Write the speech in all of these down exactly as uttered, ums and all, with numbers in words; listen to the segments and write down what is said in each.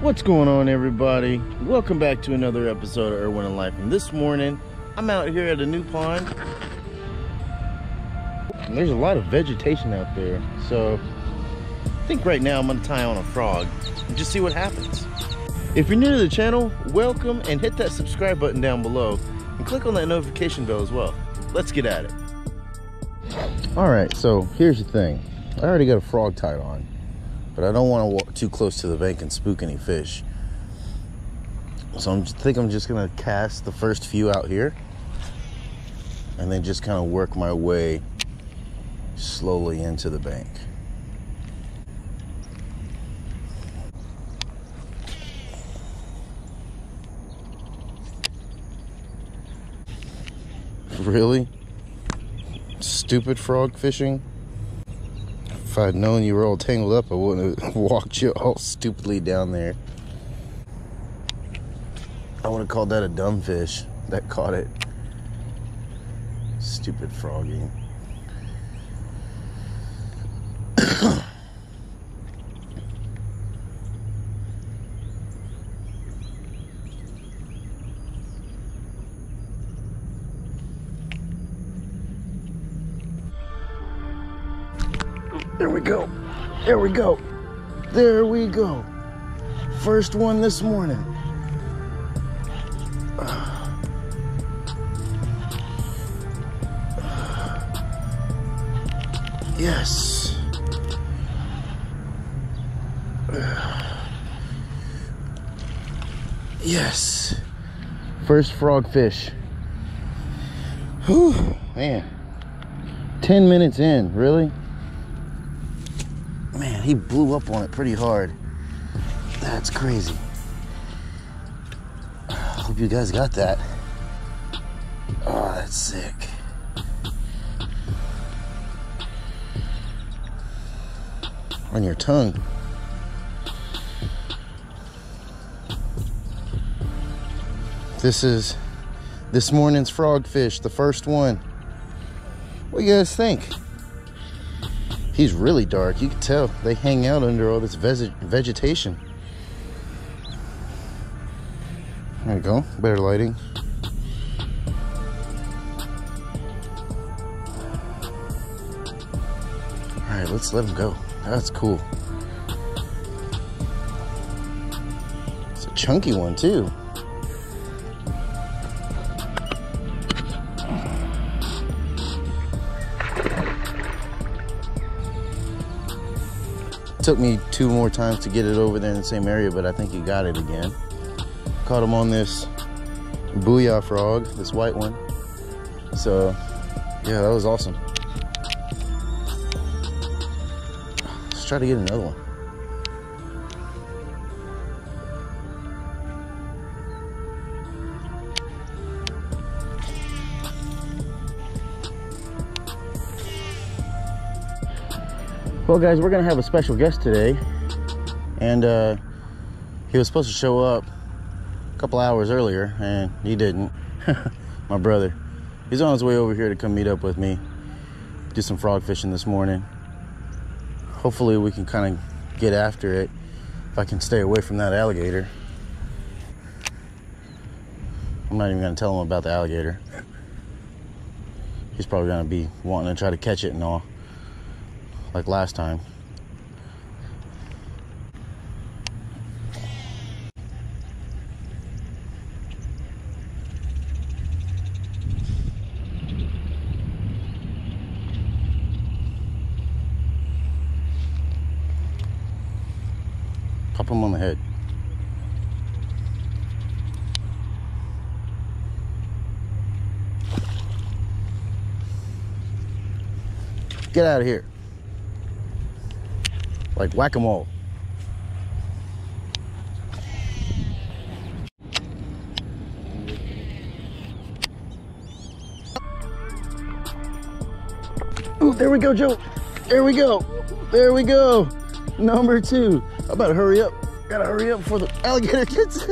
What's going on, everybody? Welcome back to another episode of Erwin and Life. And this morning, I'm out here at a new pond. And there's a lot of vegetation out there. So I think right now I'm gonna tie on a frog and just see what happens. If you're new to the channel, welcome and hit that subscribe button down below and click on that notification bell as well. Let's get at it. All right, so here's the thing. I already got a frog tied on, but I don't want to walk too close to the bank and spook any fish. So I'm, I think I'm just going to cast the first few out here and then just kind of work my way slowly into the bank. Really? Stupid frog fishing? If I'd known you were all tangled up, I wouldn't have walked you all stupidly down there. I would have called that a dumb fish that caught it. Stupid froggy. There we go. There we go. There we go. First one this morning. Yes. Yes. First frog fish. Whew, man. Ten minutes in, really? Man, he blew up on it pretty hard. That's crazy. Hope you guys got that. Oh, that's sick. On your tongue. This is this morning's frogfish, the first one. What do you guys think? He's really dark. You can tell they hang out under all this veg vegetation. There you go. Better lighting. All right, let's let him go. That's cool. It's a chunky one too. Took me two more times to get it over there in the same area, but I think he got it again. Caught him on this Booyah frog, this white one. So yeah, that was awesome. Let's try to get another one. Well, guys, we're gonna have a special guest today, and uh, he was supposed to show up a couple hours earlier, and he didn't. My brother, he's on his way over here to come meet up with me, do some frog fishing this morning. Hopefully we can kind of get after it, if I can stay away from that alligator. I'm not even gonna tell him about the alligator. He's probably gonna be wanting to try to catch it and all, like last time. Pop him on the head. Get out of here. Like whack-a-mole. Ooh, there we go, Joe. There we go. There we go. Number two. I better hurry up. Gotta hurry up before the alligator gets.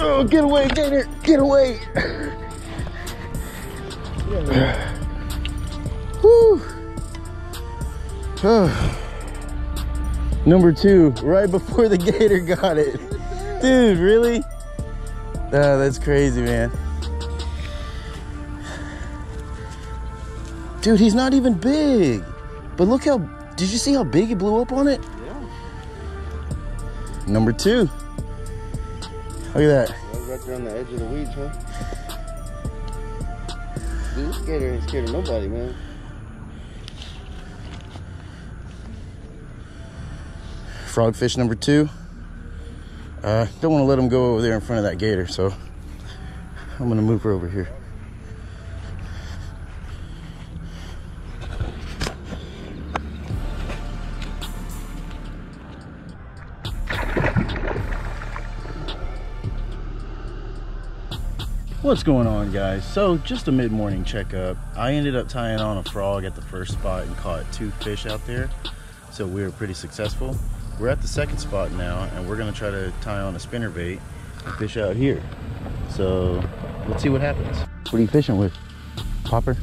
Oh, get away, gator. Get away. Woo. Number two, right before the gator got it. Dude, really? Oh, that's crazy, man. Dude, he's not even big. But look how, did you see how big he blew up on it? Yeah. Number two. Look at that. Right there on the edge of the weeds, huh? Dude, this gator ain't scared of nobody, man. Frogfish number two. Uh, don't want to let him go over there in front of that gator, so I'm gonna move her over here. What's going on, guys? So just a mid-morning checkup. I ended up tying on a frog at the first spot and caught two fish out there, so we were pretty successful. We're at the second spot now, and we're gonna try to tie on a spinnerbait and fish out here. So let's see what happens. What are you fishing with? Popper?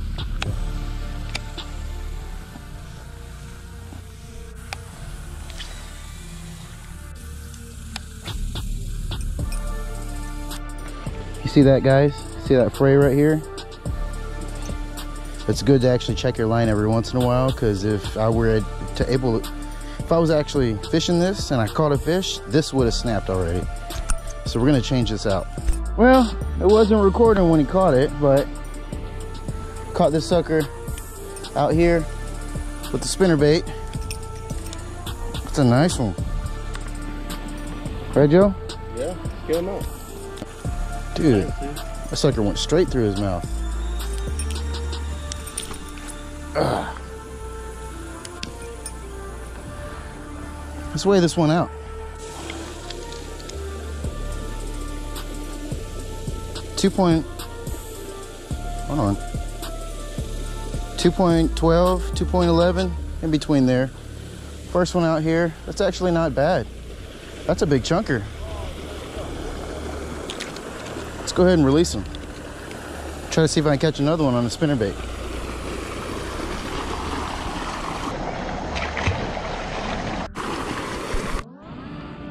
You see that, guys? See that fray right here? It's good to actually check your line every once in a while, because if I were to able to If I was actually fishing this and I caught a fish, this would have snapped already. So we're gonna change this out. Well, it wasn't recording when he caught it, but caught this sucker out here with the spinnerbait. It's a nice one. Right, Joe? Yeah, kill him off. Dude, that sucker went straight through his mouth. Ugh. Let's weigh this one out. Two point, hold on. two point twelve, two point eleven, in between there. First one out here, that's actually not bad. That's a big chunker. Let's go ahead and release him. Try to see if I can catch another one on the spinnerbait.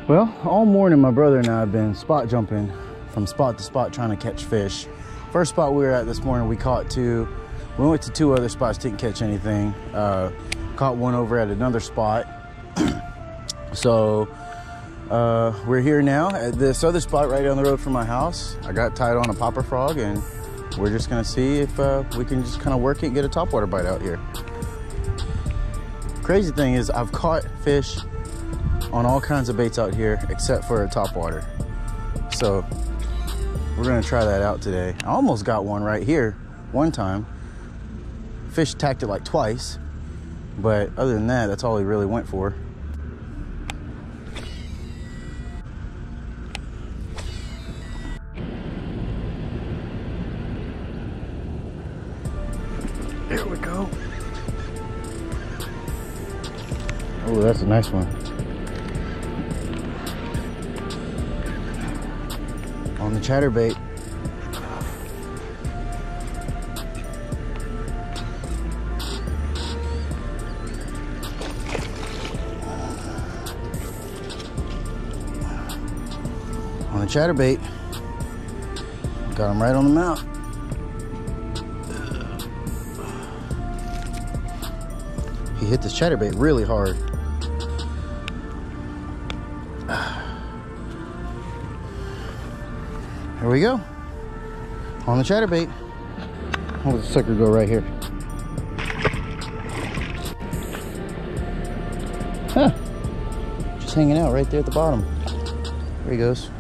Well, all morning my brother and I have been spot jumping from spot to spot trying to catch fish. First spot we were at this morning, we caught two. We went to two other spots, didn't catch anything. Uh, caught one over at another spot. So uh, we're here now at this other spot right down the road from my house. I got tied on a popper frog, and we're just gonna see if uh, we can just kind of work it and get a topwater bite out here. Crazy thing is I've caught fish on all kinds of baits out here except for a topwater. So we're gonna try that out today. I almost got one right here one time. Fish tacked it like twice, but other than that, that's all he really went for. There we go. Oh, that's a nice one. On the chatterbait. On the chatterbait. Got him right on the mouth. He hit this chatterbait really hard. Here we go, on the chatterbait. I'll let the sucker go right here. Huh, just hanging out right there at the bottom. There he goes.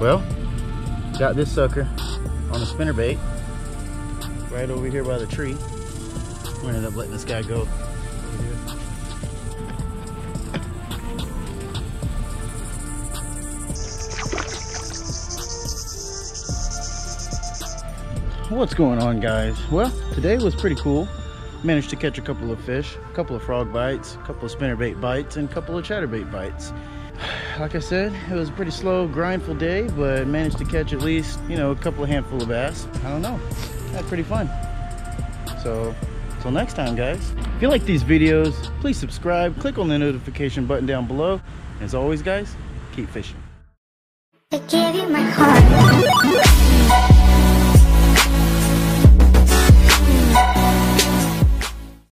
Well, got this sucker on a spinnerbait right over here by the tree. We ended up letting this guy go. What's going on, guys? Well, today was pretty cool. Managed to catch a couple of fish, a couple of frog bites, a couple of spinnerbait bites, and a couple of chatterbait bites. Like I said, it was a pretty slow, grindful day, but managed to catch at least, you know, a couple of handful of bass. I don't know, that's pretty fun. So, till next time, guys. If you like these videos, please subscribe, click on the notification button down below. As always, guys, keep fishing. I give you my heart.